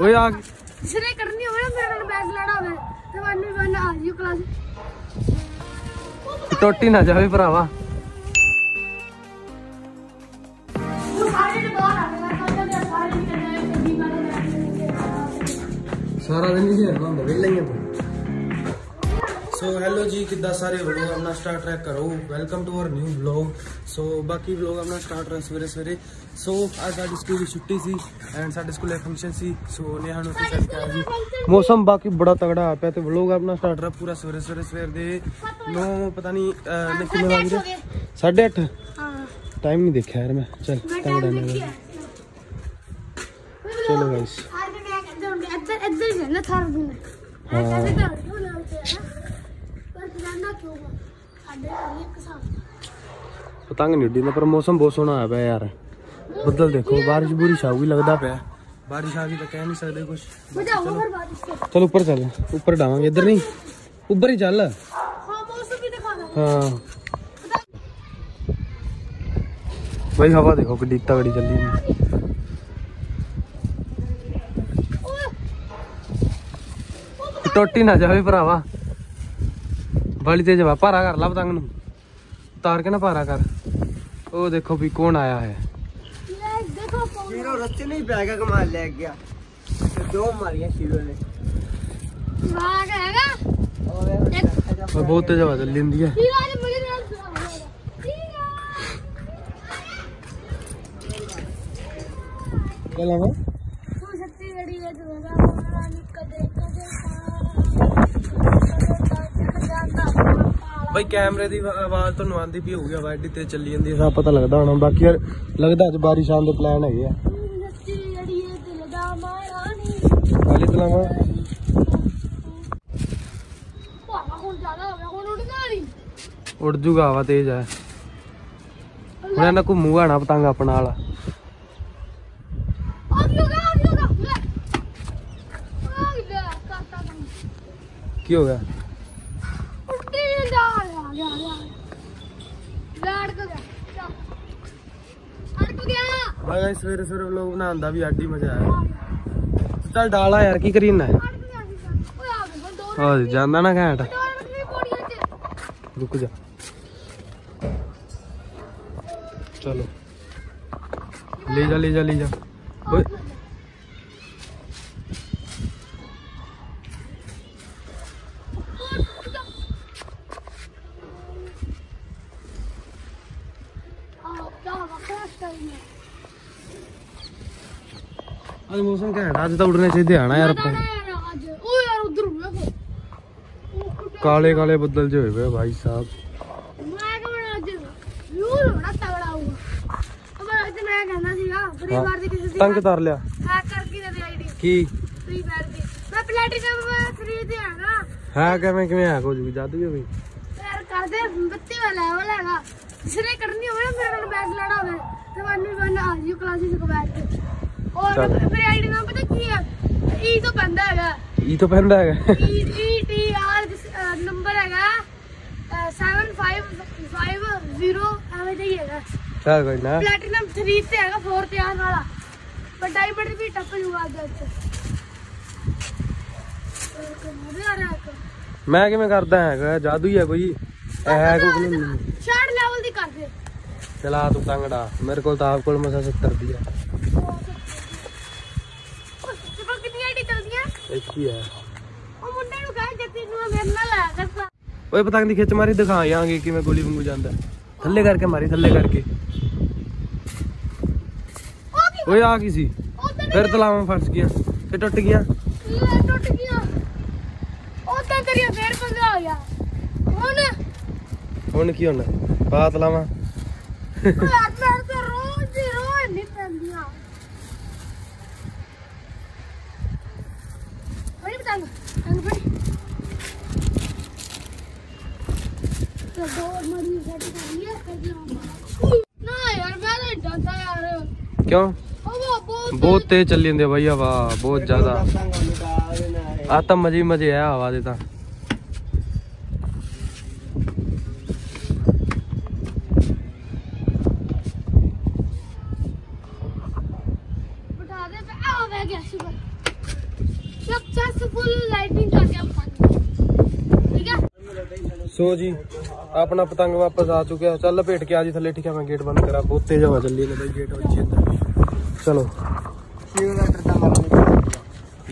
ओए आ इसने करनी हो मेरे नाल बैग लड़ा होवे ते वानी वन आ जियो क्लास टोटी ना जावे भरावा तू सारे दिन बाहर आवे मैं कल तेरे सारे दिन करना कभी मारे सारा दिन ही रहना होवे लेंगे। सो हेलो जी किदा सारे व्लॉग अपना स्टार्ट ट्रैक करो welcome to our new vlog. So बाकी व्लॉग अपना स्टार्ट रहा सवेरे सवेरे। सो आज साडी स्कूल दी छुट्टी सी एंड साडे स्कूल दा फंक्शन सी। सो नेहा नु सेट किया जी मौसम बाकी बड़ा तगड़ा आ पिया ते व्लॉग अपना स्टार्ट रहा पूरा सवेरे सवेरे सवेर दे 9 पता नहीं कितने बज रहे 8:30 हां टाइम नहीं देखा यार मैं चल तगड़ा नहीं चलो गाइस आज भी मैं इधर ही ना थार भी मैं ऐसे कर क्यों ना होते है पतंग नहीं उड़ी पर मौसम बहुत सोहना है यार। बदल देखो बारिश बुरी छाऊगी लगता पे बारिश आ गई तो कह नहीं सकते कुछ। चल ऊपर चल ऊपर डावांगे इधर नहीं ऊपर ही चल। हाँ भाई हवा देखो कितनी तगड़ी चल रही है। टोटी ना जावे भरावा बड़ी तेज हवा भारा कर ला पतंग उतार के ना भारा कर। ओ देखो भी कौन आया है देखो शीरो रस्ते नहीं पैगा कमाल ले गया दो मारिया शीरो ने भाग आएगा। और बहुत तेज हवा चल रही है क्या लगा तू सच्ची गड़ी है तू मेरा निकल दे भाई कैमरे की आवाज तो आती भी होगी आवाज इतनी तेज चली जाती है पता लगता होना। बाकी यार लगता अच बारिश आने के प्लान है उड़ जूगा हवा तेज है हम इन्हें घूमू आना पतंग अपना वाला की हो गया सवेरे सवेरे लोग नहांदा भी आडी मजा आया। चल डाला यार की करीना है जाना ना घैंट रुक जा चलो ले जा ले जा ले जा आज मौसम क्या है आज तो उड़ने चाहिए आना यार काले काले बदल जो हुए भाई साहब तंग तार लिया की है क्या मैं किमें कुछ भी जादू है भाई इसने करनी हो ना मेरे नाल बैग लड़ा होवे ते वानी वन आ जियो क्लासेस को बैग और मेरी आईडी नाम पता की है ई तो बंदा हैगा ई तो बंदा हैगा ई ई टी आर नंबर हैगा 7550 आवे दे हैगा चल कोई ना प्लैटिनम 3 ते हैगा 4 ते आन वाला पर डायमंड भी टप जुगा आज मैं किवें करदा हैगा जादू ही है कोई है कोई नहीं चला तू तंगड़ा मेरे को आप को मसा 70 दिया कितनी आईडी चलदी है एक ही है ओ मुंडे नु कह जति नु मेरे नाल आ गसा ओए पतंग दी खिच मारी दिखा आंगे कि मैं गोली वांगू जांदा थल्ले करके मारी थल्ले करके ओए आ गई सी फिर तलावा फंस गया फिर टूट गया ये टूट गया ओ तो तेरी फिर पंगा हो गया हुन की होना बात लावा तो रोज रोज नहीं पैंदियां बड़ी पतंग तंग बड़ी तो दो मरी साडी खाली है कर ना यार मैं नहीं डरता यार क्यों बहुत तेज चल रही है भाई हवा बहुत ज्यादा आता मजे मजे है हवा देता सक्सेसफुल लाइटिंग का क्या ठीक है। सो जी अपना पतंग वापस आ चुके हैं, चल लपेट के आ जी थले। ठीक है मैं गेट बंद करा, बहुत तेज हवा चल रही है भाई, गेट बंद कर चलो।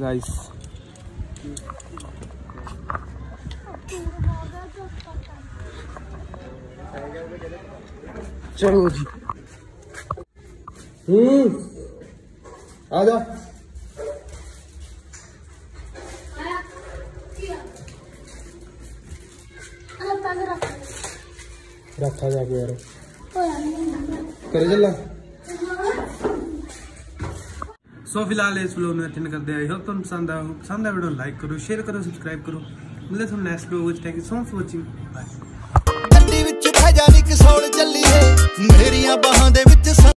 गाइस चलो जी आ जा रखा जाके यार करे चला। सो फिलहाल इस ब्लॉग में इतना करते हैं, आई होप तुम पसंद आओ। पसंद आए वीडियो लाइक करो, शेयर करो, सब्सक्राइब करो। मिले तुम नेक्स्ट ब्लॉग में। Thank you so much for watching, bye. मेरियां बाहां दे विच